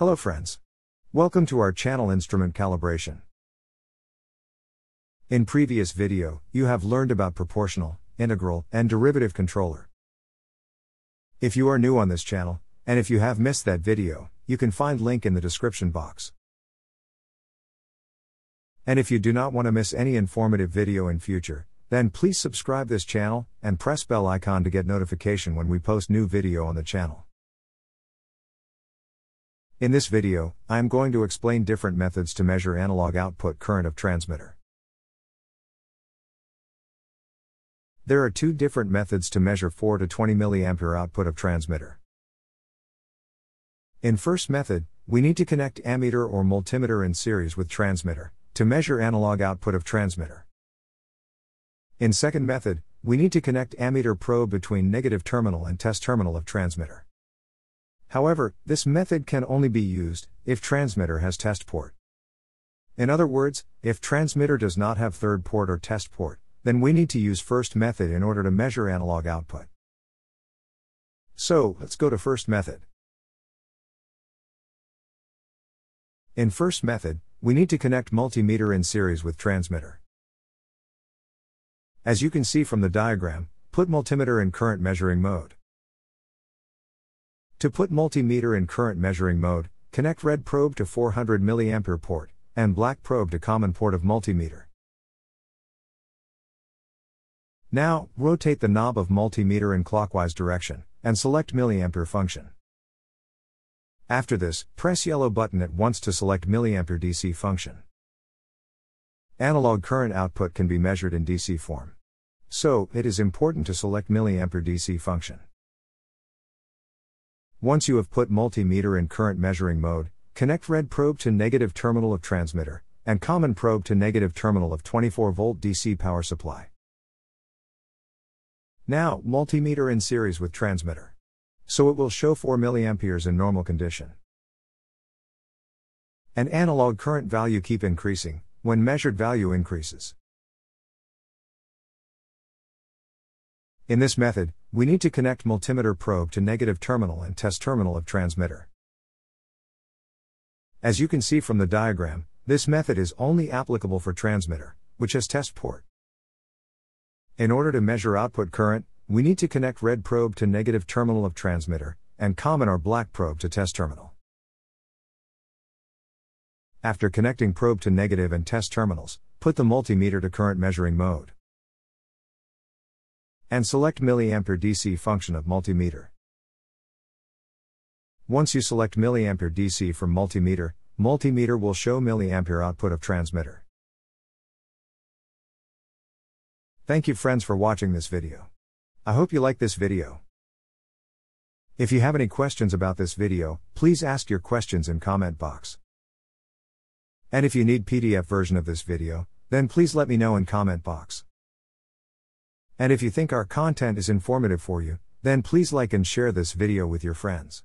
Hello friends. Welcome to our channel Instrument Calibration. In previous video, you have learned about proportional, integral, and derivative controller. If you are new on this channel, and if you have missed that video, you can find link in the description box. And if you do not want to miss any informative video in future, then please subscribe this channel, and press bell icon to get notification when we post new video on the channel. In this video, I am going to explain different methods to measure analog output current of transmitter. There are two different methods to measure 4 to 20 mA output of transmitter. In first method, we need to connect ammeter or multimeter in series with transmitter, to measure analog output of transmitter. In second method, we need to connect ammeter probe between negative terminal and test terminal of transmitter. However, this method can only be used if transmitter has test port. In other words, if transmitter does not have third port or test port, then we need to use first method in order to measure analog output. So, let's go to first method. In first method, we need to connect multimeter in series with transmitter. As you can see from the diagram, put multimeter in current measuring mode. To put multimeter in current measuring mode, connect red probe to 400 mA port, and black probe to common port of multimeter. Now, rotate the knob of multimeter in clockwise direction, and select milliampere function. After this, press yellow button at once to select milliampere DC function. Analog current output can be measured in DC form. So, it is important to select milliampere DC function. Once you have put multimeter in current measuring mode, connect red probe to negative terminal of transmitter, and common probe to negative terminal of 24-volt DC power supply. Now, multimeter in series with transmitter. So it will show 4 mA in normal condition. And analog current value keep increasing, when measured value increases. In this method, we need to connect multimeter probe to negative terminal and test terminal of transmitter. As you can see from the diagram, this method is only applicable for transmitter, which has test port. In order to measure output current, we need to connect red probe to negative terminal of transmitter, and common or black probe to test terminal. After connecting probe to negative and test terminals, put the multimeter to current measuring mode. And select milliampere DC function of multimeter. Once you select milliampere DC from multimeter, multimeter will show milliampere output of transmitter. Thank you friends for watching this video. I hope you like this video. If you have any questions about this video, please ask your questions in comment box. And if you need PDF version of this video, then please let me know in comment box. And if you think our content is informative for you, then please like and share this video with your friends.